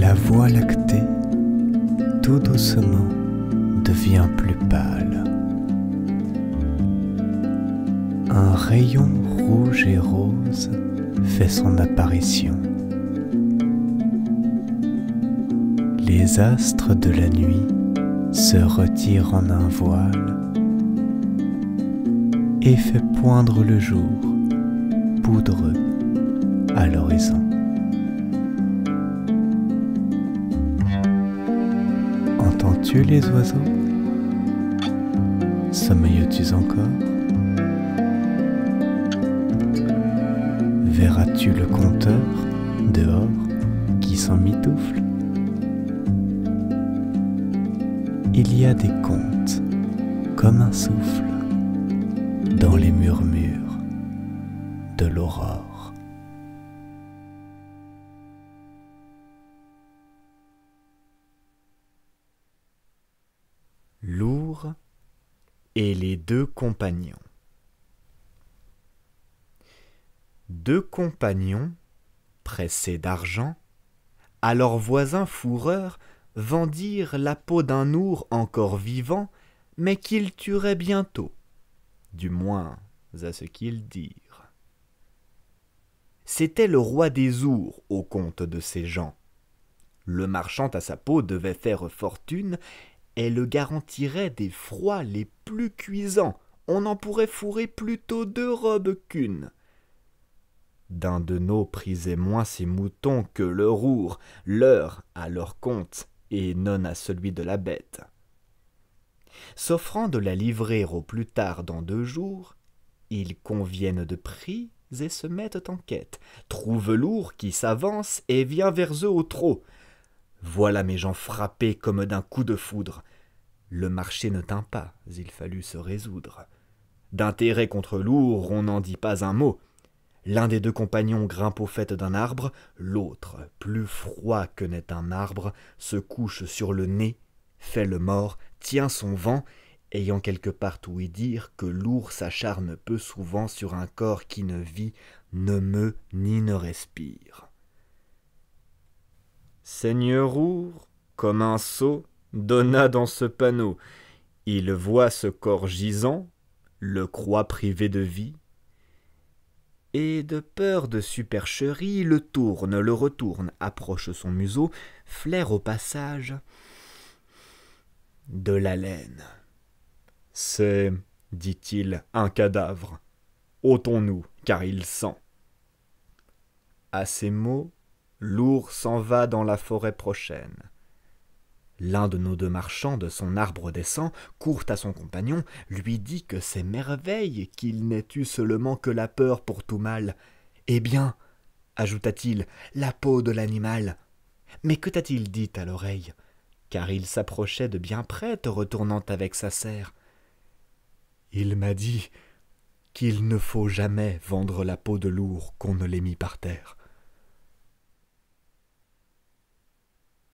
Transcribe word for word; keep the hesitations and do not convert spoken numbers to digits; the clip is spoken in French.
La Voie lactée, tout doucement, devient plus pâle. Un rayon rouge et rose fait son apparition. Les astres de la nuit se retirent en un voile et fait poindre le jour poudreux à l'horizon. Entends-tu les oiseaux? Sommeilles-tu encore? Verras-tu le compteur dehors qui s'emmitoufle? Il y a des contes comme un souffle dans les murmures de l'aurore. Lourd et les deux compagnons. Deux compagnons, pressés d'argent, à leur voisin fourreur vendirent la peau d'un ours encore vivant, mais qu'ils tueraient bientôt, du moins à ce qu'ils dirent. C'était le roi des ours au compte de ces gens. Le marchand à sa peau devait faire fortune, et le garantirait des froids les plus cuisants, on en pourrait fourrer plutôt deux robes qu'une. D'un de nos prisait moins ses moutons que le roure, leur à leur compte, et non à celui de la bête. S'offrant de la livrer au plus tard dans deux jours, ils conviennent de prix et se mettent en quête, trouvent l'ours qui s'avance et vient vers eux au trot. Voilà mes gens frappés comme d'un coup de foudre. Le marché ne tint pas, il fallut se résoudre. D'intérêt contre l'ours, on n'en dit pas un mot. L'un des deux compagnons grimpe au faîte d'un arbre, l'autre, plus froid que n'est un arbre, se couche sur le nez, fait le mort, tient son vent, ayant quelque part ouï dire que l'ours s'acharne peu souvent sur un corps qui ne vit, ne meut ni ne respire. Seigneur Our, comme un sceau, donna dans ce panneau. Il voit ce corps gisant, le croit privé de vie, et de peur de supercherie, le tourne, le retourne, approche son museau, flaire au passage de la laine. « C'est, dit-il, un cadavre. Ôtons-nous, car il sent. » À ces mots, l'ours s'en va dans la forêt prochaine. L'un de nos deux marchands de son arbre descend, court à son compagnon, lui dit que c'est merveille qu'il n'ait eu seulement que la peur pour tout mal. « Eh bien, » ajouta-t-il, « la peau de l'animal. » Mais que t'a-t-il dit à l'oreille? Car il s'approchait de bien près, te retournant avec sa serre. « Il m'a dit qu'il ne faut jamais vendre la peau de l'ours qu'on ne l'ait mis par terre. »